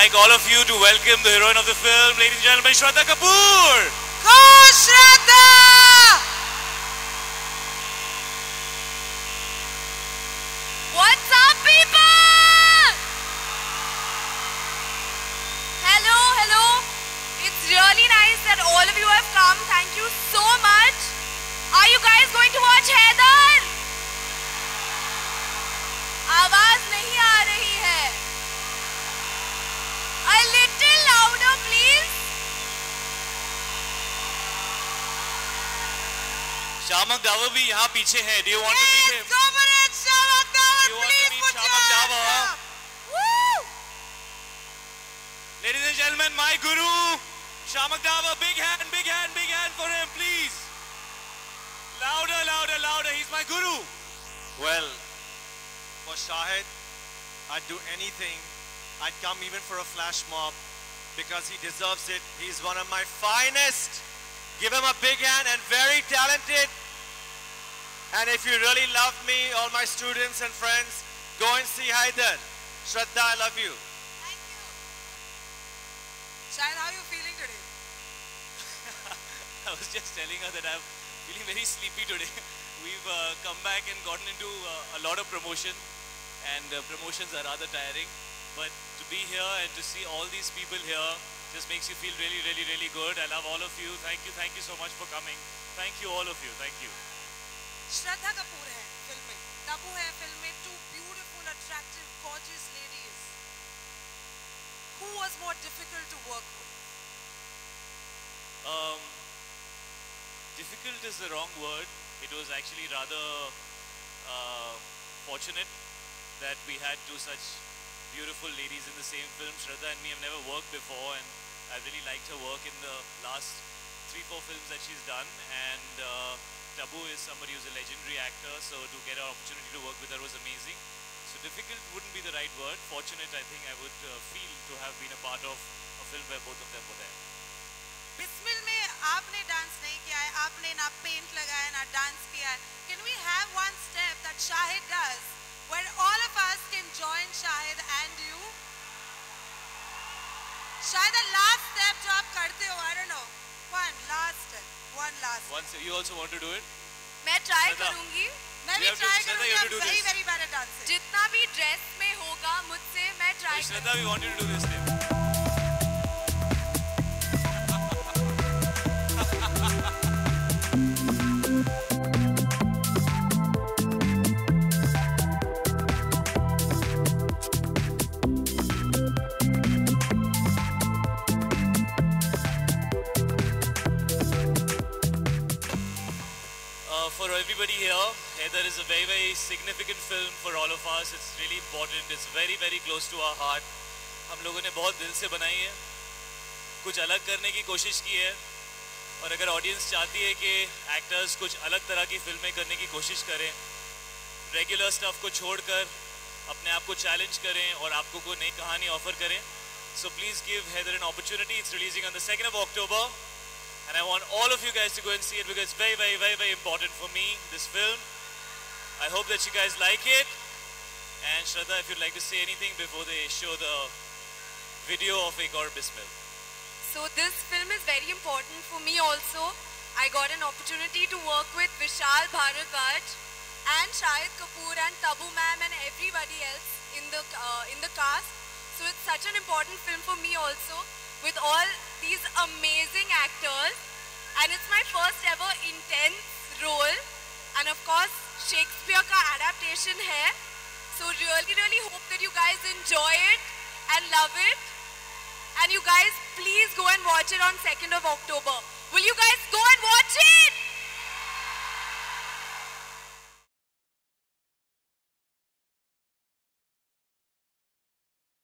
like all of you to welcome the heroine of the film, ladies and gentlemen, Shraddha Kapoor. Go Shraddha! What's up, people? Hello, hello. It's really nice that all of you have come. Thank you so much. Are you guys going to watch Haider? आवाज नहीं आ रही है. A little louder, please. Shiamak Davar भी यहाँ पीछे हैं. Do you want to meet him? Please come and Shiamak Davar. Do you want to meet Shiamak Davar? Woo! Ladies and gentlemen, my guru, Shiamak Davar. Big hand, big hand, big hand for him, please. Louder, louder, louder. He's my guru. Well. For Shahid, I'd do anything. I'd come even for a flash mob because he deserves it. He's one of my finest. Give him a big hand and very talented. And if you really love me, all my students and friends, go and see Haider. Shraddha, I love you. Thank you. Shahid, how are you feeling today? I was just telling her that I'm feeling very sleepy today. We've come back and gotten into a lot of promotion. And promotions are rather tiring, but to be here and to see all these people here just makes you feel really, really, really good. I love all of you. Thank you so much for coming. Thank you, all of you. Thank you. Shraddha Kapoor hai film mein, Tabu hai film mein, two beautiful, attractive, gorgeous ladies. Who was more difficult to work with? Difficult is the wrong word. It was actually rather fortunate that we had two such beautiful ladies in the same film. Shraddha and me have never worked before, and I really liked her work in the last 3-4 films that she's done. And Tabu is somebody who's a legendary actor, so to get an opportunity to work with her was amazing. So difficult wouldn't be the right word. Fortunate, I think I would feel to have been a part of a film where both of them were there. Bismil mein aapne dance nahi kiya hai, aapne na paint lagaya hai, na dance kiya hai. Can we have one step that Shahid does, where all of us can join Shahid and you? Shahid, the last step jo aap karte ho, I don't know. One last step. One last step. Once, you also want to do it? Main try karungi. Main bhi try karungi. I'm very, very bad at dancing. Jitna bhi dress mein hoga, mujhse main try karungi. Shraddha, we want you to do this step. For everybody here, Haider is a very, very significant film for all of us. It's really important. It's very, very close to our heart. हम लोगों ने बहुत दिल से बनाई है, कुछ अलग करने की कोशिश की है, और अगर ऑडियंस चाहती है कि एक्टर्स कुछ अलग तरह की फिल्में करने की कोशिश करें, रेगुलर स्टफ को छोड़कर अपने आप को चैलेंज करें और आपको कोई नई कहानी ऑफर करें, so please give Haider an opportunity. It's releasing on the 2nd of October. And I want all of you guys to go and see it because it's very, very, very, very important for me, this film. I hope that you guys like it. And Shraddha, if you'd like to say anything before they show the video of Ek Aur Bismil. So this film is very important for me also. I got an opportunity to work with Vishal Bharadwaj and Shahid Kapoor and Tabu ma'am and everybody else in the cast. So it's such an important film for me also, with all these amazing actors, and it's my first ever intense role, and of course Shakespeare ka adaptation hai, so really, really hope that you guys enjoy it and love it, and you guys please go and watch it on 2nd of October.